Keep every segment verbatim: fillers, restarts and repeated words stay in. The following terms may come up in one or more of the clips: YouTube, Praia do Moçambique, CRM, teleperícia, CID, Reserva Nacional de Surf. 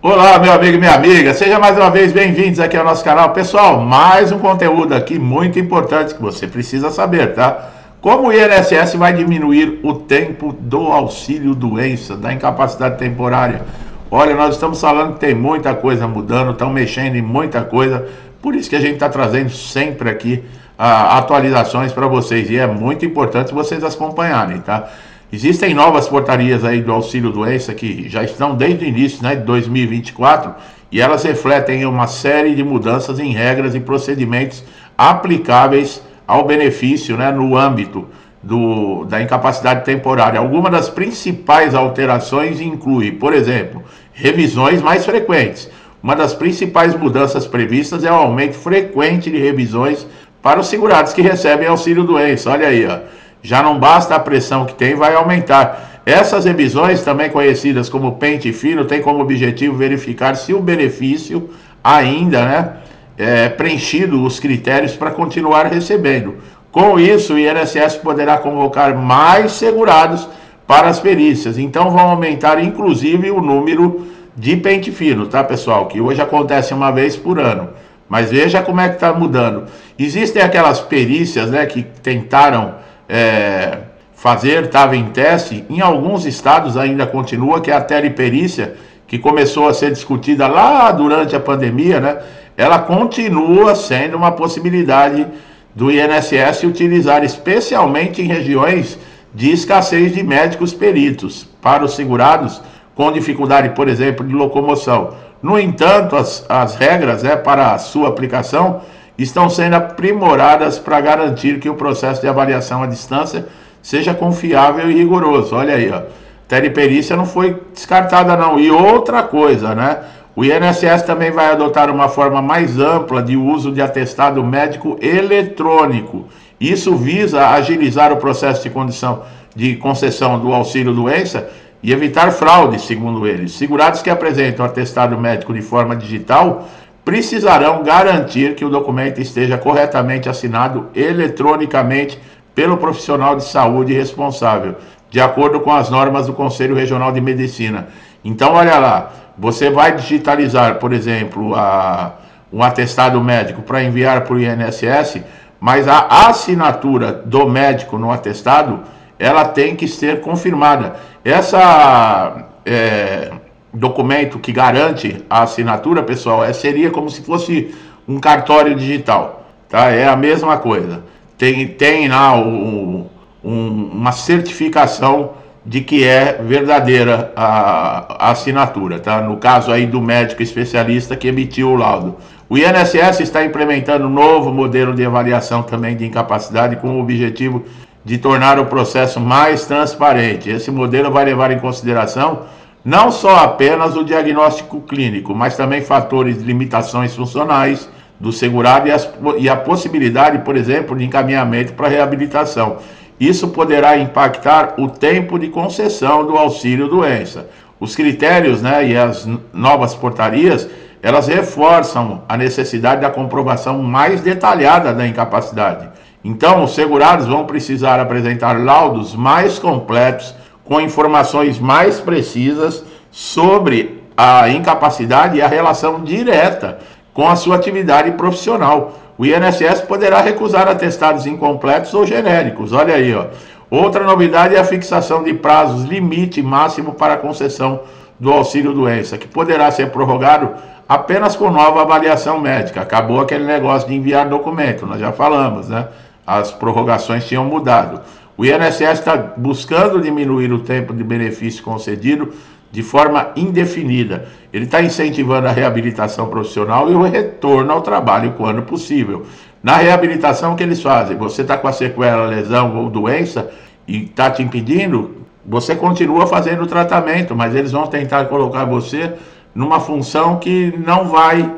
Olá, meu amigo e minha amiga, sejam mais uma vez bem-vindos aqui ao nosso canal. Pessoal, mais um conteúdo aqui muito importante que você precisa saber, tá? Como o I N S S vai diminuir o tempo do auxílio doença, da incapacidade temporária. Olha, nós estamos falando que tem muita coisa mudando, estão mexendo em muita coisa, por isso que a gente está trazendo sempre aqui ah, atualizações para vocês, e é muito importante vocês acompanharem, tá? Existem novas portarias aí do auxílio-doença que já estão desde o início, né, de dois mil e vinte e quatro, e elas refletem uma série de mudanças em regras e procedimentos aplicáveis ao benefício, né, no âmbito do, da incapacidade temporária. Algumas das principais alterações incluem, por exemplo, revisões mais frequentes. Uma das principais mudanças previstas é o aumento frequente de revisões para os segurados que recebem auxílio-doença. Olha aí, ó. Já não basta a pressão que tem, vai aumentar. Essas revisões, também conhecidas como pente fino, tem como objetivo verificar se o benefício ainda, né, é preenchido os critérios para continuar recebendo. Com isso, o I N S S poderá convocar mais segurados para as perícias. Então, vão aumentar, inclusive, o número de pente fino, tá, pessoal? Que hoje acontece uma vez por ano. Mas veja como é que está mudando. Existem aquelas perícias, né, que tentaram... É, fazer, estava em teste, em alguns estados ainda continua, que é a teleperícia, que começou a ser discutida lá durante a pandemia, né? Ela continua sendo uma possibilidade do I N S S utilizar, especialmente em regiões de escassez de médicos peritos, para os segurados com dificuldade, por exemplo, de locomoção. No entanto, as, as regras, né, para a sua aplicação estão sendo aprimoradas para garantir que o processo de avaliação à distância seja confiável e rigoroso. Olha aí, ó. Teleperícia não foi descartada não. E outra coisa, né? O I N S S também vai adotar uma forma mais ampla de uso de atestado médico eletrônico. Isso visa agilizar o processo de condição de concessão do auxílio-doença e evitar fraude, segundo eles. Segurados que apresentam atestado médico de forma digital precisarão garantir que o documento esteja corretamente assinado eletronicamente pelo profissional de saúde responsável, de acordo com as normas do Conselho Regional de Medicina. Então, olha lá, você vai digitalizar, por exemplo, a, um atestado médico para enviar para o I N S S, mas a assinatura do médico no atestado, ela tem que ser confirmada. Essa... É, documento que garante a assinatura, pessoal, é, seria como se fosse um cartório digital, tá? É a mesma coisa. Tem, tem lá um, um, uma certificação de que é verdadeira a, a assinatura, tá? No caso aí do médico especialista que emitiu o laudo. O I N S S está implementando um novo modelo de avaliação também de incapacidade com o objetivo de tornar o processo mais transparente. Esse modelo vai levar em consideração não só apenas o diagnóstico clínico, mas também fatores de limitações funcionais do segurado e, as, e a possibilidade, por exemplo, de encaminhamento para reabilitação. Isso poderá impactar o tempo de concessão do auxílio-doença. Os critérios, né, e as novas portarias, elas reforçam a necessidade da comprovação mais detalhada da incapacidade. Então, os segurados vão precisar apresentar laudos mais completos, com informações mais precisas sobre a incapacidade e a relação direta com a sua atividade profissional. O I N S S poderá recusar atestados incompletos ou genéricos. Olha aí, ó. Outra novidade é a fixação de prazos limite máximo para a concessão do auxílio-doença, que poderá ser prorrogado apenas com nova avaliação médica. Acabou aquele negócio de enviar documento, nós já falamos, né? As prorrogações tinham mudado. O I N S S está buscando diminuir o tempo de benefício concedido de forma indefinida. Ele está incentivando a reabilitação profissional e o retorno ao trabalho quando possível. Na reabilitação, o que eles fazem? Você está com a sequela, lesão ou doença e está te impedindo, você continua fazendo o tratamento, mas eles vão tentar colocar você numa função que não vai,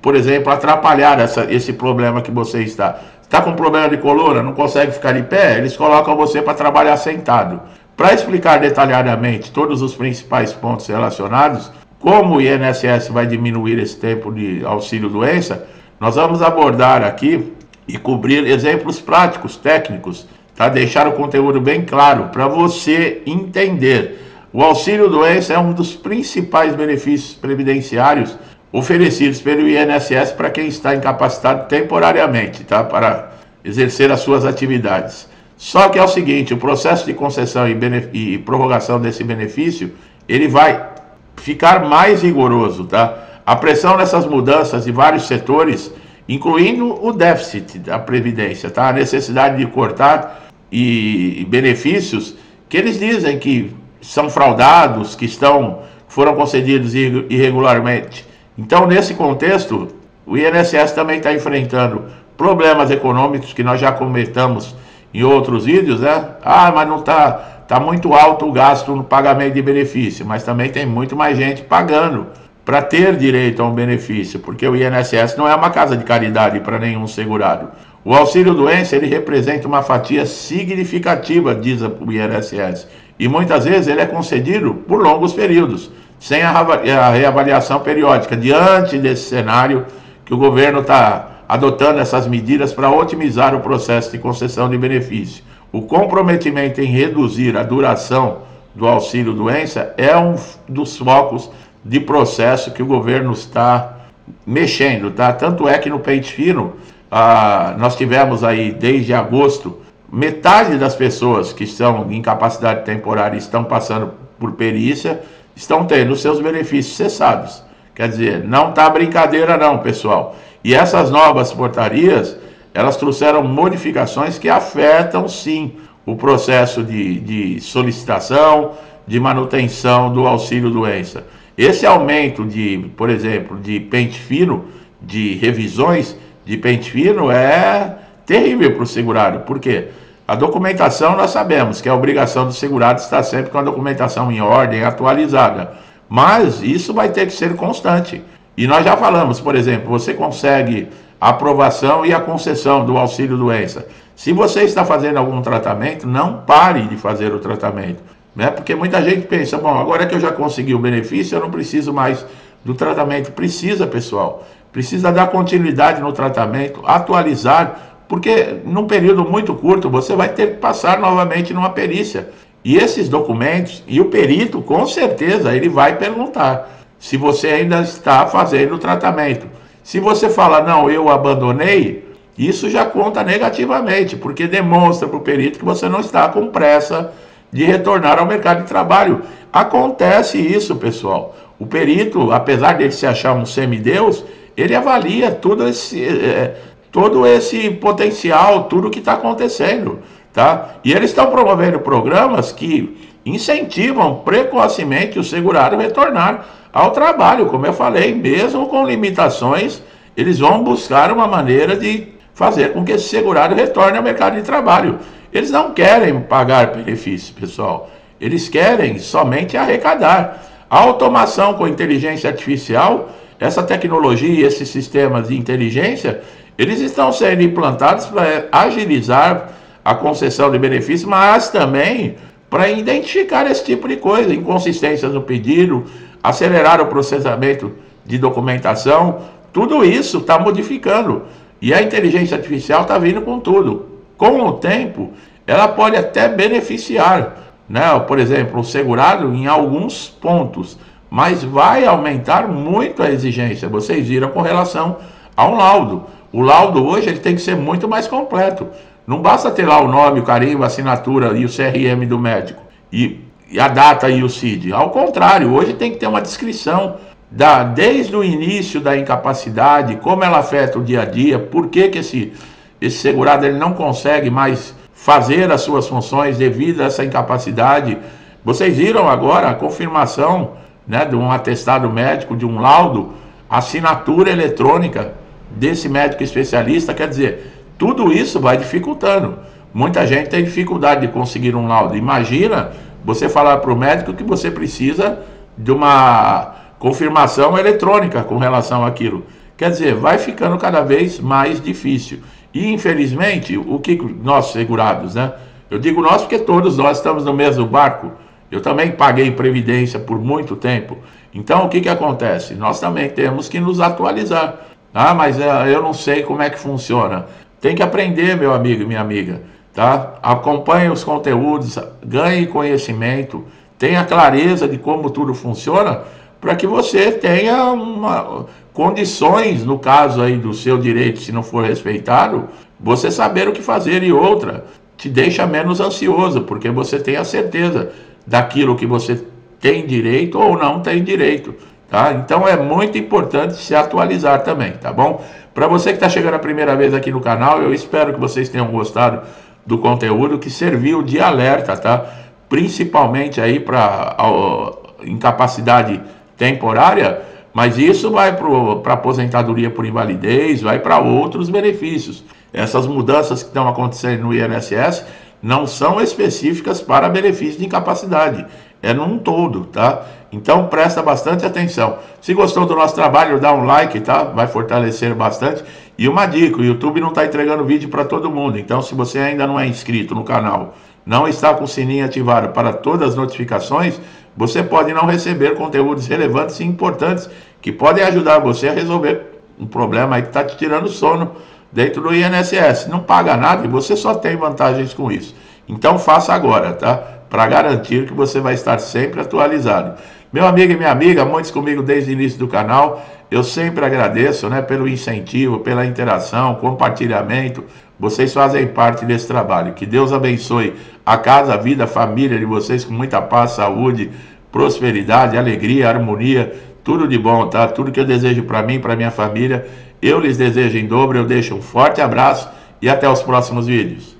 por exemplo, atrapalhar essa, esse problema que você está. Está com problema de coluna, não consegue ficar de pé, eles colocam você para trabalhar sentado. Para explicar detalhadamente todos os principais pontos relacionados, como o I N S S vai diminuir esse tempo de auxílio-doença, nós vamos abordar aqui e cobrir exemplos práticos, técnicos, tá? Deixar o conteúdo bem claro para você entender. O auxílio-doença é um dos principais benefícios previdenciários oferecidos pelo I N S S para quem está incapacitado temporariamente, tá? Para exercer as suas atividades. Só que é o seguinte, o processo de concessão e, e prorrogação desse benefício, ele vai ficar mais rigoroso, tá? A pressão nessas mudanças de vários setores, incluindo o déficit da Previdência, tá? A necessidade de cortar e, e benefícios que eles dizem que são fraudados, que estão, foram concedidos irregularmente. Então, nesse contexto, o I N S S também está enfrentando problemas econômicos que nós já comentamos em outros vídeos, né? Ah, mas não está... Está muito alto o gasto no pagamento de benefício, mas também tem muito mais gente pagando para ter direito a um benefício, porque o I N S S não é uma casa de caridade para nenhum segurado. O auxílio-doença, ele representa uma fatia significativa, diz o I N S S, e muitas vezes ele é concedido por longos períodos, sem a reavaliação periódica. Diante desse cenário que o governo está adotando essas medidas para otimizar o processo de concessão de benefício, o comprometimento em reduzir a duração do auxílio-doença é um dos focos de processo que o governo está mexendo, tá? Tanto é que no pente fino, ah, nós tivemos aí desde agosto, metade das pessoas que estão em incapacidade temporária, estão passando por perícia, estão tendo seus benefícios cessados. Quer dizer, não tá brincadeira não, pessoal. E essas novas portarias, elas trouxeram modificações que afetam, sim, o processo de, de solicitação, de manutenção do auxílio-doença. Esse aumento de, por exemplo, de pente fino, de revisões de pente fino, é terrível para o segurado. Por quê? A documentação, nós sabemos que a obrigação do segurado está sempre com a documentação em ordem, atualizada. Mas isso vai ter que ser constante. E nós já falamos, por exemplo, você consegue a aprovação e a concessão do auxílio-doença. Se você está fazendo algum tratamento, não pare de fazer o tratamento, né? Porque muita gente pensa, bom, agora que eu já consegui o benefício, eu não preciso mais do tratamento. Precisa, pessoal. Precisa dar continuidade no tratamento, atualizar, porque num período muito curto você vai ter que passar novamente numa perícia. E esses documentos, e o perito, com certeza, ele vai perguntar se você ainda está fazendo o tratamento. Se você fala, não, eu abandonei, isso já conta negativamente, porque demonstra para o perito que você não está com pressa de retornar ao mercado de trabalho. Acontece isso, pessoal. O perito, apesar de ele se achar um semideus, ele avalia todo esse, é, todo esse potencial, tudo que está acontecendo, tá? E eles estão promovendo programas que incentivam precocemente o segurado a retornar ao trabalho. Como eu falei, mesmo com limitações, eles vão buscar uma maneira de fazer com que esse segurado retorne ao mercado de trabalho. Eles não querem pagar benefício, pessoal. Eles querem somente arrecadar. A automação com inteligência artificial, essa tecnologia e esses sistemas de inteligência, eles estão sendo implantados para agilizar a concessão de benefício, mas também para identificar esse tipo de coisa, inconsistências no pedido, acelerar o processamento de documentação, tudo isso está modificando. E a inteligência artificial está vindo com tudo. Com o tempo, ela pode até beneficiar, né? Por exemplo, o segurado em alguns pontos, mas vai aumentar muito a exigência. Vocês viram com relação a um laudo. O laudo hoje ele tem que ser muito mais completo. Não basta ter lá o nome, o carimbo, a assinatura e o C R M do médico, e, e a data e o C I D. Ao contrário, hoje tem que ter uma descrição da, desde o início da incapacidade, como ela afeta o dia a dia, por que, que esse, esse segurado ele não consegue mais fazer as suas funções devido a essa incapacidade. Vocês viram agora a confirmação, né, de um atestado médico, de um laudo, assinatura eletrônica desse médico especialista, quer dizer, tudo isso vai dificultando. Muita gente tem dificuldade de conseguir um laudo. Imagina você falar para o médico que você precisa de uma confirmação eletrônica com relação àquilo. Quer dizer, vai ficando cada vez mais difícil. E, infelizmente, o que nós segurados, né? Eu digo nós porque todos nós estamos no mesmo barco. Eu também paguei previdência por muito tempo. Então, o que, que acontece? Nós também temos que nos atualizar. Ah, mas eu não sei como é que funciona. Tem que aprender, meu amigo e minha amiga, tá? Acompanhe os conteúdos, ganhe conhecimento, tenha clareza de como tudo funciona, para que você tenha uma, condições, no caso aí do seu direito, se não for respeitado, você saber o que fazer. E outra, te deixa menos ansioso, porque você tem a certeza daquilo que você tem direito ou não tem direito, tá? Então é muito importante se atualizar também, tá bom? Para você que está chegando a primeira vez aqui no canal, eu espero que vocês tenham gostado do conteúdo, que serviu de alerta, tá? Principalmente aí para incapacidade temporária, mas isso vai para a aposentadoria por invalidez, vai para outros benefícios. Essas mudanças que estão acontecendo no I N S S não são específicas para benefício de incapacidade, é num todo, tá? Então presta bastante atenção. Se gostou do nosso trabalho, dá um like, tá? Vai fortalecer bastante. E uma dica, o YouTube não está entregando vídeo para todo mundo, então se você ainda não é inscrito no canal, não está com o sininho ativado para todas as notificações, você pode não receber conteúdos relevantes e importantes que podem ajudar você a resolver um problema aí que está te tirando sono dentro do I N S S. Não paga nada e você só tem vantagens com isso. Então faça agora, tá? Para garantir que você vai estar sempre atualizado. Meu amigo e minha amiga, muitos comigo desde o início do canal, eu sempre agradeço, né, pelo incentivo, pela interação, compartilhamento. Vocês fazem parte desse trabalho. Que Deus abençoe a casa, a vida, a família de vocês com muita paz, saúde, prosperidade, alegria, harmonia, tudo de bom, tá? Tudo que eu desejo para mim, para minha família, eu lhes desejo em dobro. Eu deixo um forte abraço e até os próximos vídeos.